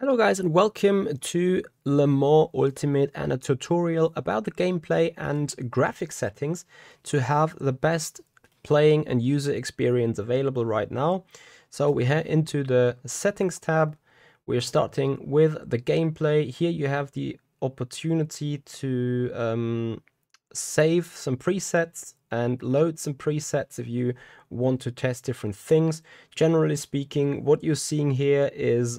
Hello guys and welcome to Le Mans Ultimate and a tutorial about the gameplay and graphic settings to have the best playing and user experience available right now. So we head into the settings tab. We're starting with the gameplay. Here you have the opportunity to save some presets and load some presets if you want to test different things. Generally speaking, what you're seeing here is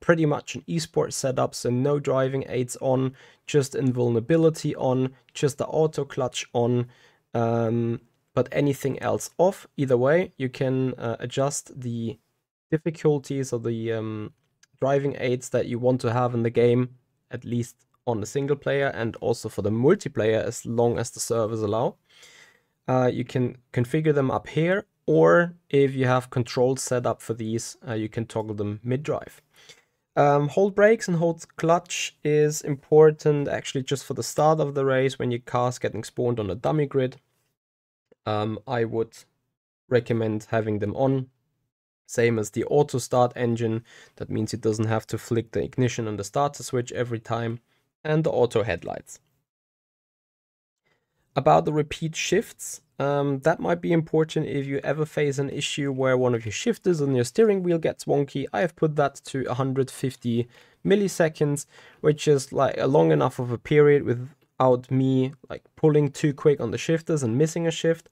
pretty much an eSports setup, so no driving aids on, just invulnerability on, just the auto clutch on, but anything else off. Either way, you can adjust the difficulties or the driving aids that you want to have in the game, at least on the single player and also for the multiplayer as long as the servers allow. You can configure them up here, or if you have controls set up for these, you can toggle them mid-drive. Hold brakes and hold clutch is important actually just for the start of the race when your car's getting spawned on a dummy grid. I would recommend having them on. Same as the auto start engine, that means it doesn't have to flick the ignition on the starter switch every time. And the auto headlights. About the repeat shifts, that might be important if you ever face an issue where one of your shifters on your steering wheel gets wonky. I have put that to 150 milliseconds, which is like a long enough of a period without me like pulling too quick on the shifters and missing a shift,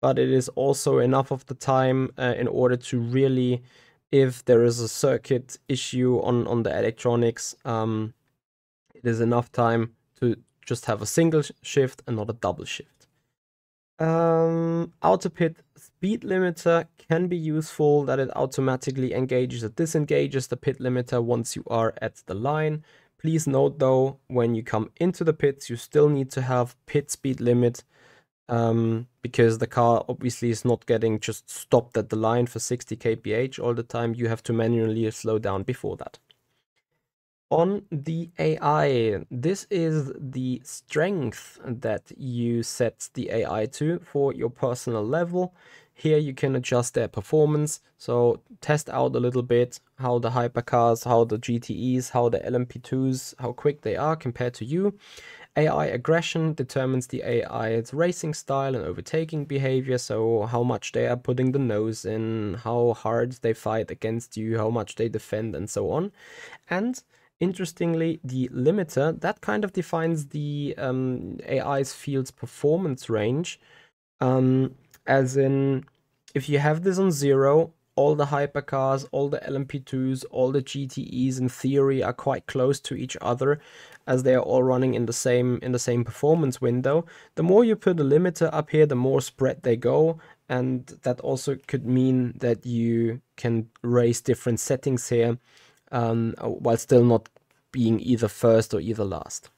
but it is also enough of the time in order to really, if there is a circuit issue on the electronics, there's enough time to just have a single shift and not a double shift. Outer pit speed limiter can be useful, that it automatically engages or disengages the pit limiter once you are at the line. Please note though, when you come into the pits, you still need to have pit speed limit because the car obviously is not getting just stopped at the line for 60 kph all the time. You have to manually slow down before that. On the AI, this is the strength that you set the AI to for your personal level. Here you can adjust their performance. So test out a little bit how the hypercars, how the GTEs, how the LMP2s, how quick they are compared to you. AI aggression determines the AI's racing style and overtaking behavior. So how much they are putting the nose in, how hard they fight against you, how much they defend and so on. And interestingly, the limiter, that kind of defines the AI's field's performance range. As in, if you have this on 0, all the hypercars, all the LMP2s, all the GTEs in theory are quite close to each other, as they are all running in the same performance window. The more you put a limiter up here, the more spread they go. And that also could mean that you can raise different settings here, while still not being either first or either last.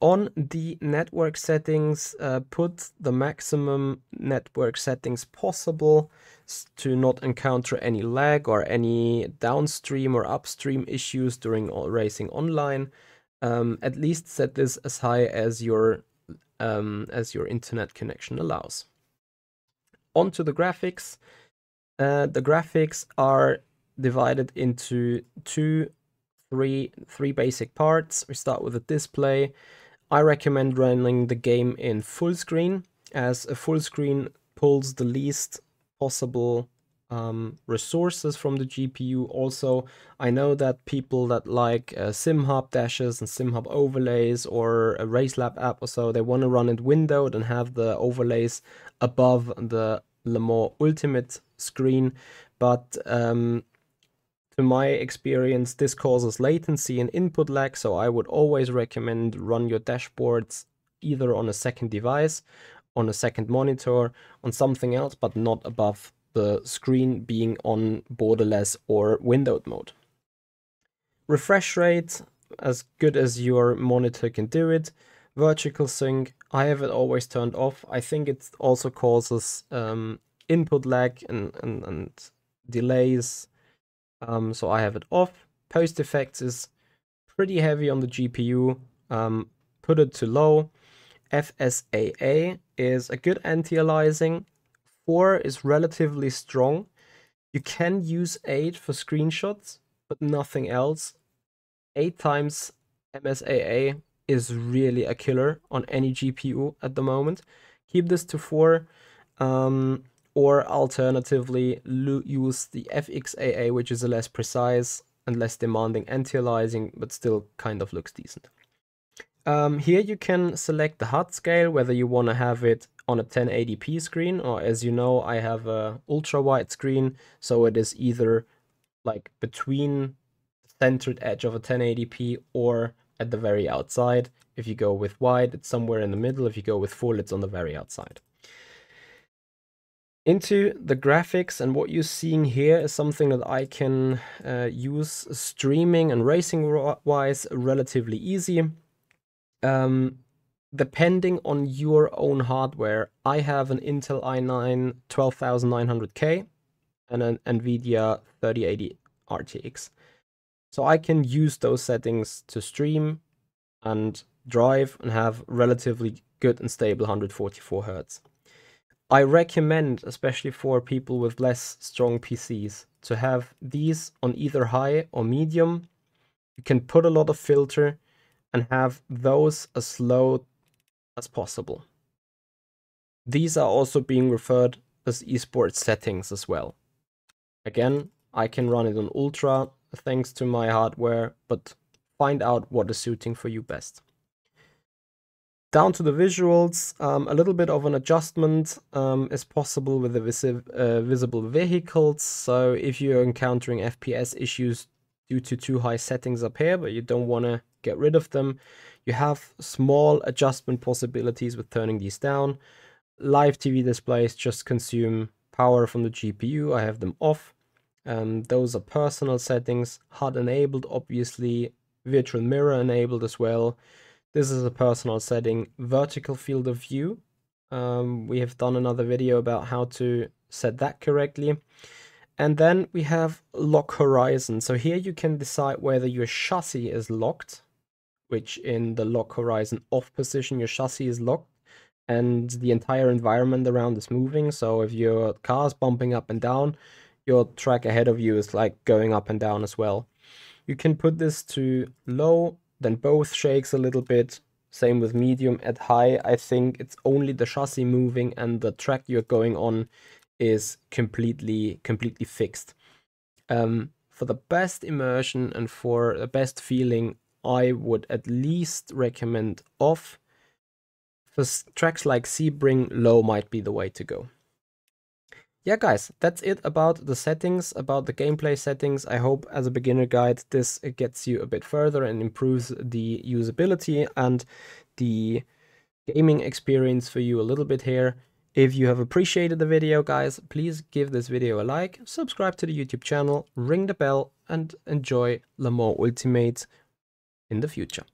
On the network settings, put the maximum network settings possible to not encounter any lag or any downstream or upstream issues during all racing online. At least set this as high as your internet connection allows. On to the graphics. The graphics are divided into three basic parts. We start with the display. I recommend running the game in full screen, as a full screen pulls the least possible resources from the GPU. Also, I know that people that like SimHub dashes and SimHub overlays or a RaceLab app or so, they want to run it windowed and have the overlays above the Le Mans Ultimate screen, but to my experience, this causes latency and input lag, so I would always recommend run your dashboards either on a second device, on a second monitor, on something else, but not above the screen being on borderless or windowed mode. Refresh rate, as good as your monitor can do it. Vertical sync, I have it always turned off. I think it also causes input lag and delays. So I have it off. Post effects is pretty heavy on the GPU, put it to low. FSAA is a good anti-aliasing. 4 is relatively strong. You can use 8 for screenshots, but nothing else. 8x MSAA is really a killer on any GPU at the moment. Keep this to 4, or alternatively use the FXAA, which is a less precise and less demanding anti-aliasing, but still kind of looks decent. Here you can select the HUD scale, whether you want to have it on a 1080p screen, or as you know, I have a ultra wide screen, so it is either like between the centered edge of a 1080p or at the very outside. If you go with wide, it's somewhere in the middle. If you go with full, it's on the very outside. Into the graphics, and what you're seeing here is something that I can use streaming and racing wise relatively easy. Depending on your own hardware, I have an Intel i9 12900K and an NVIDIA 3080 RTX. So I can use those settings to stream and drive and have relatively good and stable 144Hz. I recommend, especially for people with less strong PCs, to have these on either high or medium. You can put a lot of filter and have those as low as possible. These are also being referred as eSports settings as well. Again, I can run it on ultra thanks to my hardware, but find out what is suiting for you best. Down to the visuals, a little bit of an adjustment is possible with the visible vehicles. So if you're encountering FPS issues due to too high settings up here, but you don't want to get rid of them, you have small adjustment possibilities with turning these down. Live TV displays just consume power from the GPU. I have them off. Those are personal settings. HUD enabled, obviously. Virtual mirror enabled as well. This is a personal setting. Vertical field of view. We have done another video about how to set that correctly. And then we have lock horizon. So here you can decide whether your chassis is locked, which in the lock horizon off position, your chassis is locked and the entire environment around is moving. So if your car is bumping up and down, your track ahead of you is like going up and down as well. You can put this to low, then both shakes a little bit. Same with medium. At high, I think it's only the chassis moving and the track you're going on is completely fixed. For the best immersion and for the best feeling, I would at least recommend off. For tracks like Sebring, low might be the way to go. Yeah, guys, that's it about the settings, about the gameplay settings. I hope as a beginner guide, this gets you a bit further and improves the usability and the gaming experience for you a little bit here. If you have appreciated the video, guys, please give this video a like, subscribe to the YouTube channel, ring the bell, and enjoy Le Mans Ultimate in the future.